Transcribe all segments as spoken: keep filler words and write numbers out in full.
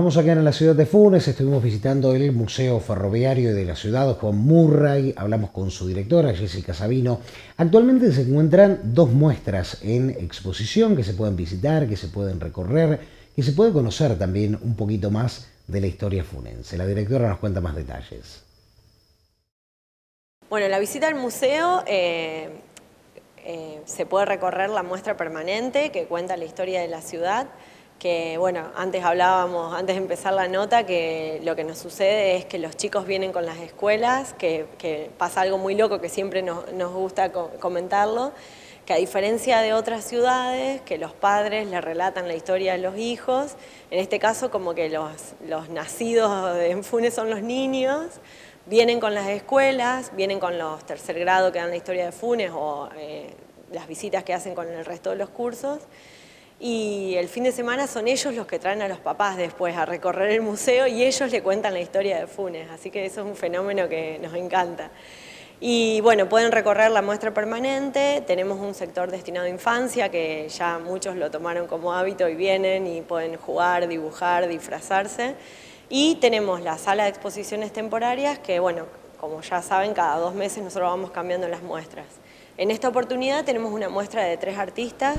Vamos a quedar en la ciudad de Funes, estuvimos visitando el Museo Ferroviario y de la Ciudad Juan Murray, hablamos con su directora Jessica Savino. Actualmente se encuentran dos muestras en exposición que se pueden visitar, que se pueden recorrer, que se puede conocer también un poquito más de la historia funense. La directora nos cuenta más detalles. Bueno, la visita al museo... Eh... Eh, se puede recorrer la muestra permanente que cuenta la historia de la ciudad, que bueno, antes hablábamos, antes de empezar la nota, que lo que nos sucede es que los chicos vienen con las escuelas, que, que pasa algo muy loco que siempre nos, nos gusta comentarlo, que a diferencia de otras ciudades, que los padres le relatan la historia de los hijos, en este caso como que los, los nacidos en Funes son los niños. Vienen con las escuelas, vienen con los tercer grado que dan la historia de Funes o eh, las visitas que hacen con el resto de los cursos. Y el fin de semana son ellos los que traen a los papás después a recorrer el museo y ellos le cuentan la historia de Funes. Así que eso es un fenómeno que nos encanta. Y bueno, pueden recorrer la muestra permanente, tenemos un sector destinado a infancia que ya muchos lo tomaron como hábito y vienen y pueden jugar, dibujar, disfrazarse. Y tenemos la sala de exposiciones temporarias que, bueno, como ya saben, cada dos meses nosotros vamos cambiando las muestras. En esta oportunidad tenemos una muestra de tres artistas,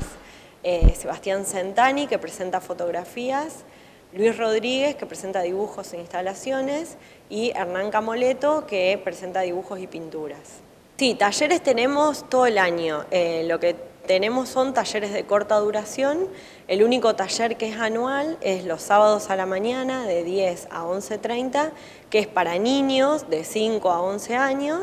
eh, Sebastián Centanni, que presenta fotografías, Luis Rodríguez, que presenta dibujos e instalaciones, y Hernán Camoletto, que presenta dibujos y pinturas. Sí, talleres tenemos todo el año. Eh, lo que tenemos son talleres de corta duración. El único taller que es anual es los sábados a la mañana de diez a once treinta, que es para niños de cinco a once años,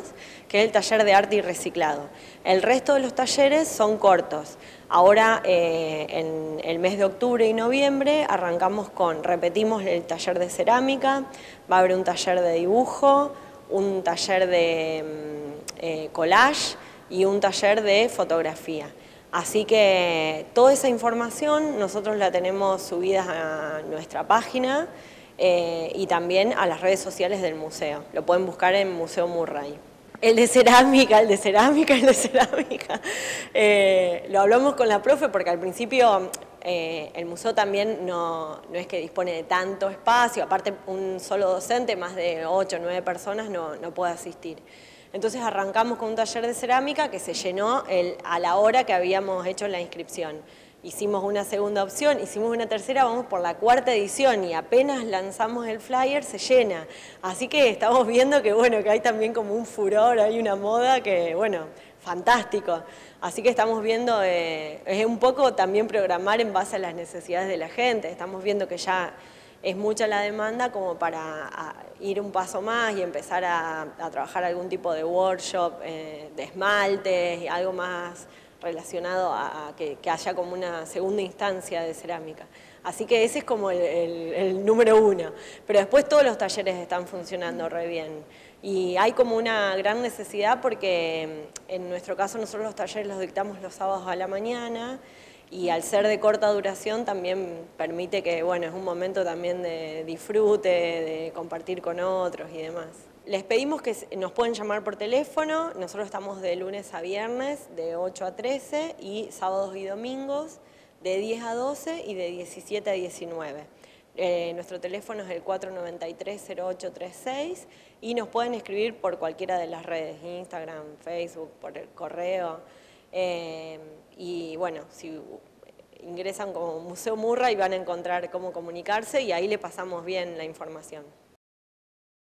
que es el taller de arte y reciclado. El resto de los talleres son cortos. Ahora, eh, en el mes de octubre y noviembre, arrancamos con, repetimos el taller de cerámica, va a haber un taller de dibujo, un taller de eh, collage y un taller de fotografía. Así que toda esa información nosotros la tenemos subida a nuestra página eh, y también a las redes sociales del museo. Lo pueden buscar en Museo Murray. El de cerámica, el de cerámica, el de cerámica. Eh, lo hablamos con la profe porque al principio eh, el museo también no, no es que dispone de tanto espacio. Aparte un solo docente, más de ocho o nueve personas no, no puede asistir. Entonces arrancamos con un taller de cerámica que se llenó el, a la hora que habíamos hecho la inscripción. Hicimos una segunda opción, hicimos una tercera, vamos por la cuarta edición y apenas lanzamos el flyer se llena. Así que estamos viendo que, bueno, que hay también como un furor, hay una moda que, bueno, fantástico. Así que estamos viendo, eh, es un poco también programar en base a las necesidades de la gente. Estamos viendo que ya es mucha la demanda como para ir un paso más y empezar a, a trabajar algún tipo de workshop, eh, de esmaltes y algo más relacionado a, a que, que haya como una segunda instancia de cerámica. Así que ese es como el, el, el número uno. Pero después todos los talleres están funcionando re bien. Y hay como una gran necesidad porque en nuestro caso nosotros los talleres los dictamos los sábados a la mañana y al ser de corta duración también permite que, bueno, es un momento también de disfrute, de compartir con otros y demás. Les pedimos que nos pueden llamar por teléfono, nosotros estamos de lunes a viernes de ocho a trece y sábados y domingos de diez a doce y de diecisiete a diecinueve. Eh, nuestro teléfono es el cuatro nueve tres, cero ocho tres seis y nos pueden escribir por cualquiera de las redes, Instagram, Facebook, por el correo. Eh, y bueno, si ingresan como Museo Murray y van a encontrar cómo comunicarse y ahí le pasamos bien la información.